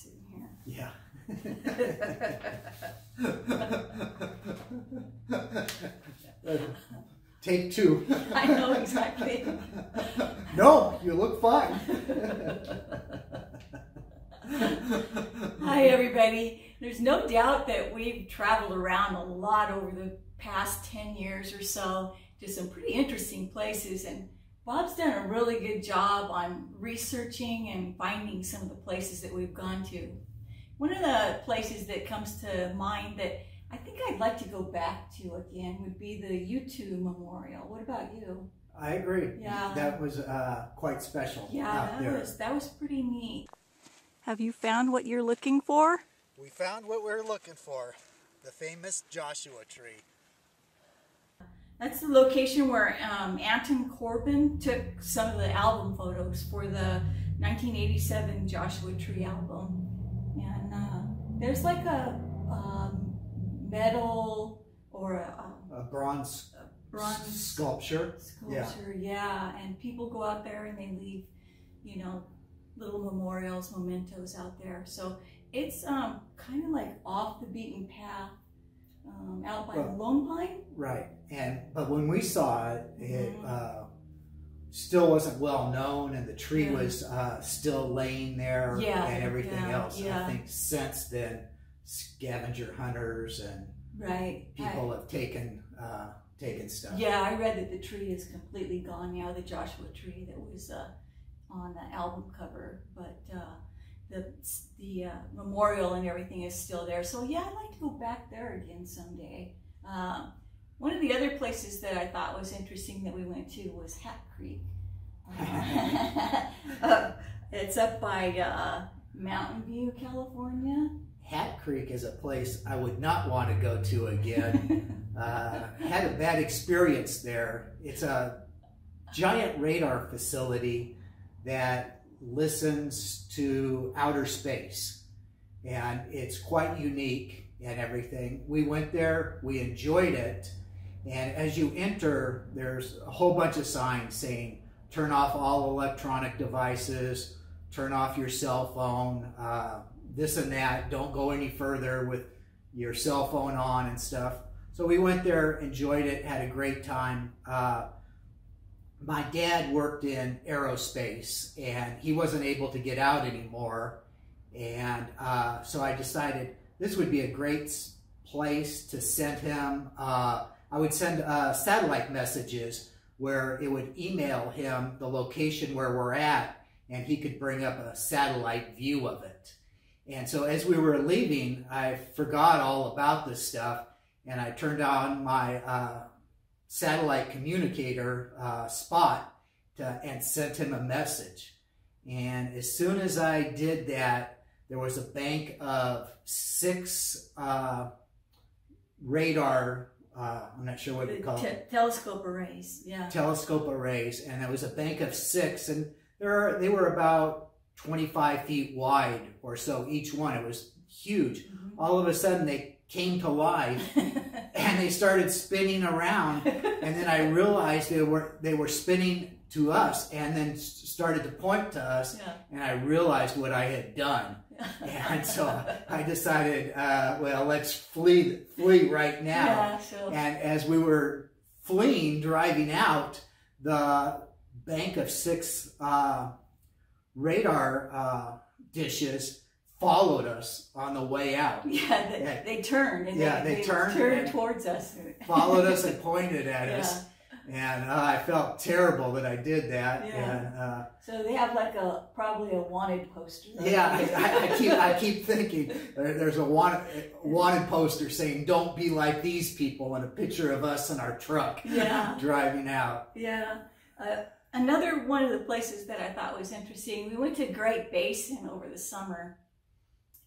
sitting here. Yeah. Take two. I know exactly. No, you look fine. Hi, everybody. There's no doubt that we've traveled around a lot over the past 10 years or so to some pretty interesting places, and Bob's done a really good job on researching and finding some of the places that we've gone to. One of the places that comes to mind that I think I'd like to go back to again would be the U2 Memorial. What about you? I agree. Yeah. That was quite special. Yeah, that was pretty neat. Have you found what you're looking for? We found what we're looking for, the famous Joshua Tree. That's the location where Anton Corbijn took some of the album photos for the 1987 Joshua Tree album. And there's like a metal or a bronze sculpture, yeah. And people go out there and they leave, you know, little memorials, mementos out there. So it's kind of like off the beaten path, out by Lone Pine. Right. But when we saw it, it still wasn't well known, and the tree was still laying there and everything else. Yeah. I think since then, scavenger hunters and people have taken stuff. Yeah, I read that the tree is completely gone now, the Joshua Tree that was on the album cover, but the memorial and everything is still there. So yeah, I'd like to go back there again someday. One of the other places that I thought was interesting that we went to was Hat Creek. It's up by Mountain View, California. Hat Creek is a place I would not want to go to again. Had a bad experience there. It's a giant radar facility that listens to outer space, and it's quite unique and everything. We went there, we enjoyed it, and as you enter, there's a whole bunch of signs saying, turn off all electronic devices, turn off your cell phone, this and that, don't go any further with your cell phone on and stuff. So we went there, enjoyed it, had a great time. My dad worked in aerospace, and he wasn't able to get out anymore. And so I decided this would be a great place to send him. I would send satellite messages where it would email him the location where we're at, and he could bring up a satellite view of it. And so as we were leaving, I forgot all about this stuff, and I turned on my satellite communicator spot and sent him a message. And as soon as I did that, there was a bank of six radar, I'm not sure what you call it. Telescope arrays, yeah. Telescope arrays, and it was a bank of six, and they were about 25 feet wide or so each one. It was huge. Mm-hmm. All of a sudden they came to life and they started spinning around, and then I realized they were spinning to us and then started to point to us, and I realized what I had done. And so I decided, well, let's flee right now. And as we were fleeing, driving out, the bank of six radar dishes followed us on the way out. Yeah, they turned. And they turned towards us. Followed us and pointed at us. And I felt terrible that I did that. Yeah. And, so they have like probably a wanted poster. Right? Yeah, I keep thinking there's a wanted poster saying don't be like these people, and a picture of us in our truck driving out. Yeah. Another one of the places that I thought was interesting, we went to Great Basin over the summer,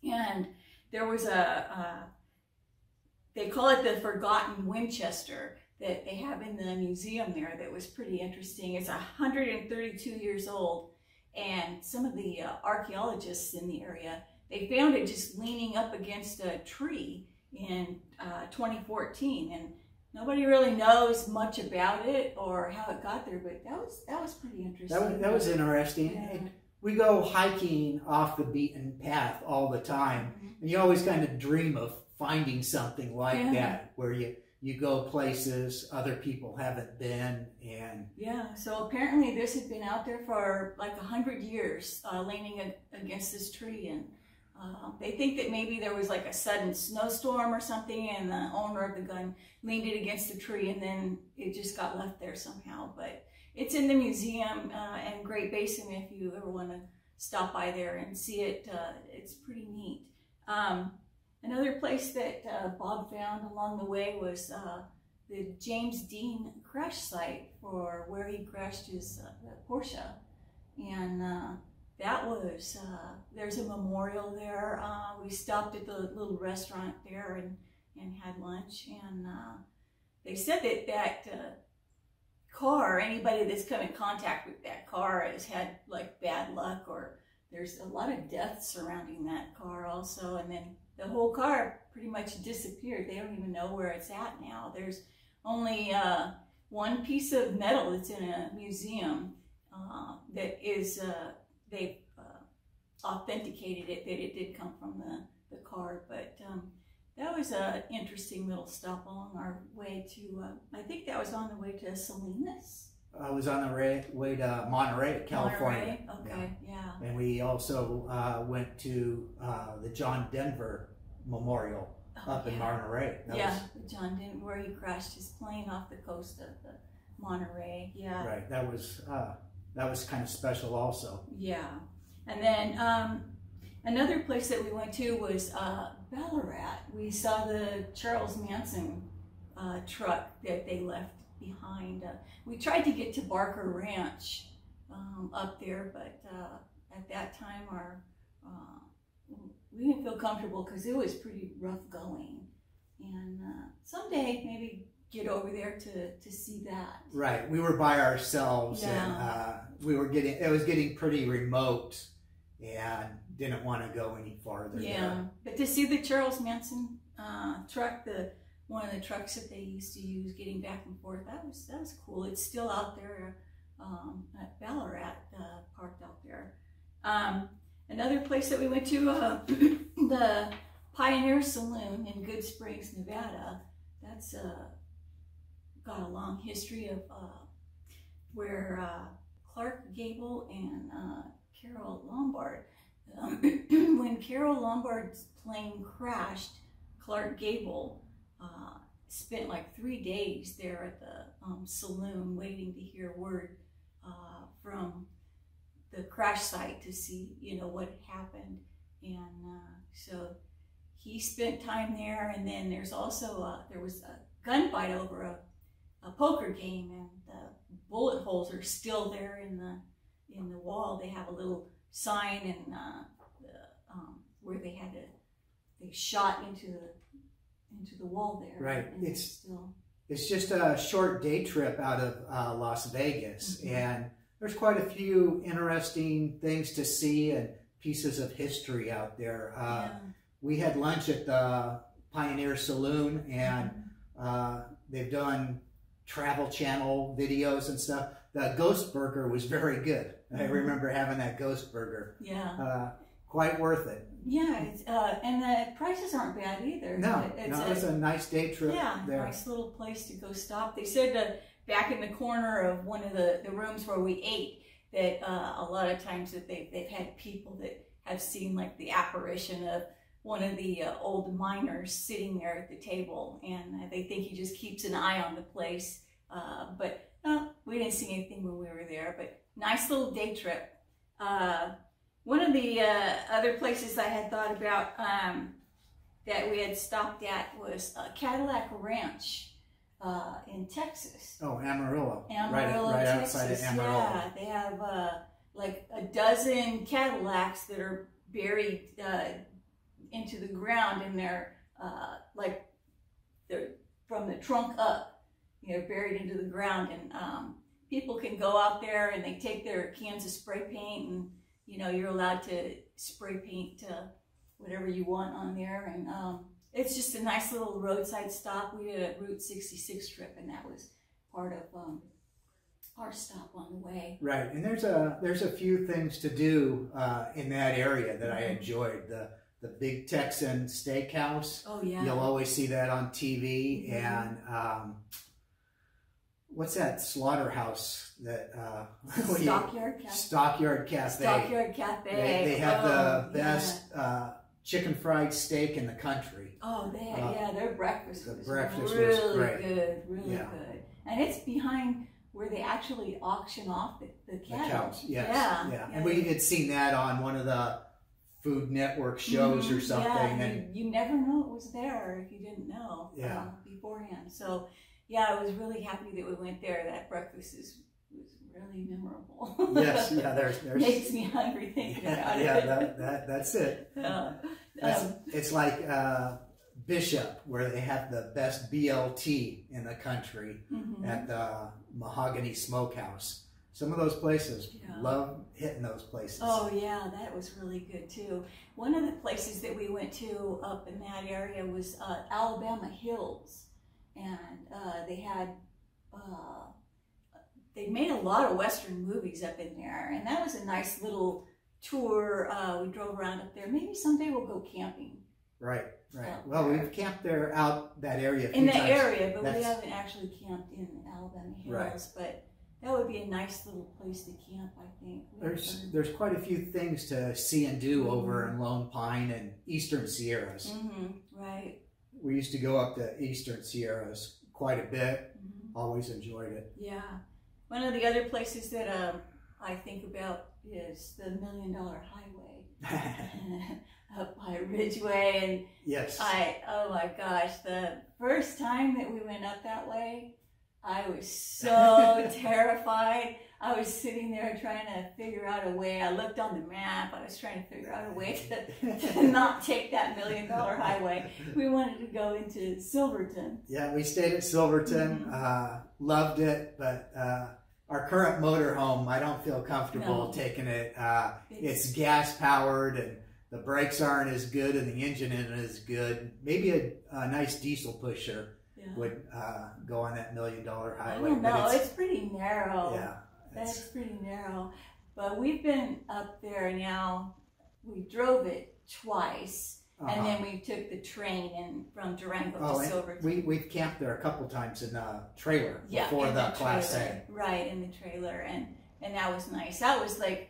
and there was they call it the Forgotten Winchester that they have in the museum there that was pretty interesting. It's 132 years old, and some of the archaeologists in the area, they found it just leaning up against a tree in 2014, and nobody really knows much about it or how it got there, but that was pretty interesting. That was interesting. Yeah. we go hiking off the beaten path all the time. And you always kind of dream of finding something like that, where you go places other people haven't been. And so apparently this had been out there for like 100 years, leaning against this tree. And they think that maybe there was like a sudden snowstorm or something, and the owner of the gun leaned it against the tree, and then it just got left there somehow. But it's in the museum and Great Basin if you ever want to stop by there and see it. It's pretty neat. Another place that Bob found along the way was the James Dean crash site, for where he crashed his Porsche. And that was, there's a memorial there. We stopped at the little restaurant there and had lunch. And they said that car, anybody that's come in contact with that car has had like bad luck, or there's a lot of deaths surrounding that car also. And then the whole car pretty much disappeared. They don't even know where it's at now. There's only one piece of metal that's in a museum that is, they've authenticated it, that it did come from the car. But that was an interesting little stop along our way to, I think that was on the way to Salinas? I was on the way to Monterey, California. Monterey? Okay, yeah. And we also went to the John Denver Memorial up in Monterey. The John Denver, where he crashed his plane off the coast of the Monterey, Right, that was kind of special also. Yeah, and then another place that we went to was Ballarat. We saw the Charles Manson truck that they left behind. We tried to get to Barker Ranch up there, but at that time we didn't feel comfortable because it was pretty rough going. And someday maybe get over there to see that. Right, we were by ourselves, and we were it was getting pretty remote, and didn't want to go any farther. But to see the Charles Manson truck, one of the trucks that they used to use getting back and forth, that was cool. It's still out there at Ballarat, parked out there. Another place that we went to, the Pioneer Saloon in Good Springs, Nevada. That's got a long history of where Clark Gable and Carol Lombard. When Carol Lombard's plane crashed, Clark Gable spent like 3 days there at the saloon waiting to hear word from the crash site to see, you know, what happened. And so he spent time there. And then there's also there was a gunfight over a poker game, and the bullet holes are still there in the wall. They have a little sign, and where they shot into the wall there. Right. It's just a short day trip out of Las Vegas, and there's quite a few interesting things to see and pieces of history out there. We had lunch at the Pioneer Saloon, and they've done Travel Channel videos and stuff. The ghost burger was very good. I remember having that ghost burger. Quite worth it. Yeah, it's, and the prices aren't bad either. No, it's a nice day trip. Nice little place to go stop. They said that back in the corner of one of the rooms where we ate, that a lot of times that they've had people that have seen like the apparition of one of the old miners sitting there at the table, and they think he just keeps an eye on the place. But we didn't see anything when we were there, but nice little day trip. One of the other places I had thought about that we had stopped at was Cadillac Ranch in Texas. Oh, Amarillo. Amarillo, right outside of Amarillo. Yeah, they have like a dozen Cadillacs that are buried into the ground, and they're like they're from the trunk up, you know, buried into the ground. And people can go out there and they take their cans of spray paint, and you know, you're allowed to spray paint whatever you want on there. And it's just a nice little roadside stop. We did a Route 66 trip, and that was part of our stop on the way. Right, and there's a few things to do in that area that I enjoyed. The Big Texan Steakhouse. Oh yeah. You'll always see that on TV. Mm-hmm. And what's that slaughterhouse that Stockyard Cafe. Stockyard Cafe. They have the best chicken fried steak in the country. Oh, their breakfast was really good. And it's behind where they actually auction off the cows. Yes. Yeah. Yeah. And we had seen that on one of the Food Network shows or something. Yeah. And you never knew it was there if you didn't know beforehand. So yeah, I was really happy that we went there. That breakfast was really memorable. Yes, yeah, there's makes me hungry thinking about it. Yeah, that's it. It's like Bishop, where they have the best BLT in the country at the Mahogany Smokehouse. Some of those places, love hitting those places. Oh yeah, that was really good too. One of the places that we went to up in that area was Alabama Hills, and they had they made a lot of Western movies up in there, and that was a nice little tour. We drove around up there. Maybe someday we'll go camping. Right, right. Well, we've camped there out that area. In that area, but we haven't actually camped in Alabama Hills. Right. But that would be a nice little place to camp, I think. There's quite a few things to see and do over in Lone Pine and Eastern Sierras. Right. We used to go up to Eastern Sierras quite a bit. Always enjoyed it. Yeah. One of the other places that I think about is the $1 Million Highway up by Ridgeway. And yes, oh my gosh, the first time that we went up that way, I was so terrified. I was sitting there trying to figure out a way. I looked on the map. I was trying to figure out a way to not take that $1 Million Highway. We wanted to go into Silverton. Yeah, we stayed at Silverton. Loved it, but our current motorhome, I don't feel comfortable taking it. It's gas powered, and the brakes aren't as good, and the engine isn't as good. Maybe a nice diesel pusher would go on that $1 Million Highway. I don't know. It's pretty narrow. Yeah. That's pretty narrow, but we've been up there now. We drove it twice, and then we took the train from Durango to Silverton. We've camped there a couple times in a trailer before the Class A. Right, in the trailer, and that was nice. That was like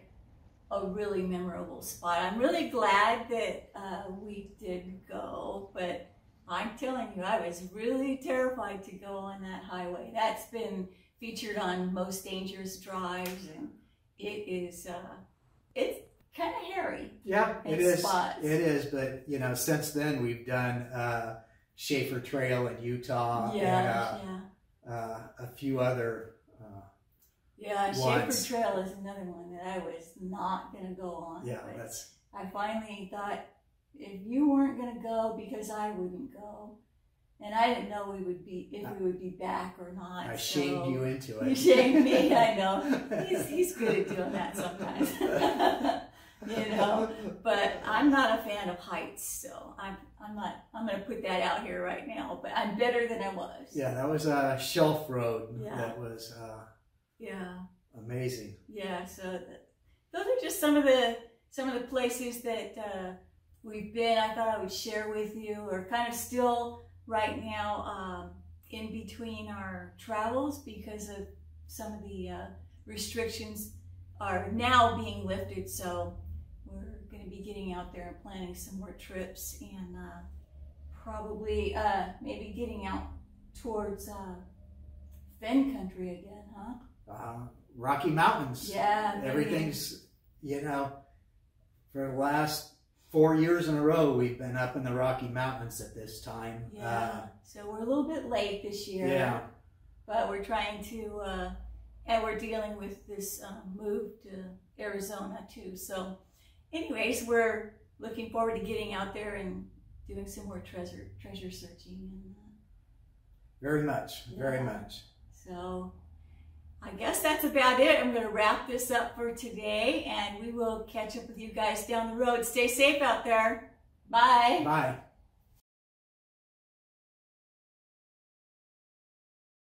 a really memorable spot. I'm really glad that we did go, but I'm telling you, I was really terrified to go on that highway. That's been featured on Most Dangerous Drives, and it is it's kind of hairy. Yeah, it is. Spots. It is, but you know, since then we've done Shafer Trail in Utah, and a few other. Shafer Trail is another one that I was not going to go on. Yeah, I finally thought, if you weren't going to go, because I wouldn't go. And I didn't know if we would be back or not. I shamed you into it. You shamed me, I know. He's good at doing that sometimes. But I'm not a fan of heights, so I'm going to put that out here right now. But I'm better than I was. Yeah, that was a shelf road. Yeah. That was amazing. Yeah. So those are just some of the places that we've been. I thought I would share with you, or kind of still. Right now, in between our travels, because of some of the restrictions are now being lifted, so we're going to be getting out there and planning some more trips, and probably maybe getting out towards Fen country again, Rocky Mountains. Yeah, everything's for the last 4 years in a row, we've been up in the Rocky Mountains at this time. Yeah, so we're a little bit late this year. Yeah, but we're trying to, and we're dealing with this move to Arizona too. So, anyways, we're looking forward to getting out there and doing some more treasure searching. And, very much. So, I guess that's about it. I'm going to wrap this up for today, and we will catch up with you guys down the road. Stay safe out there. Bye. Bye.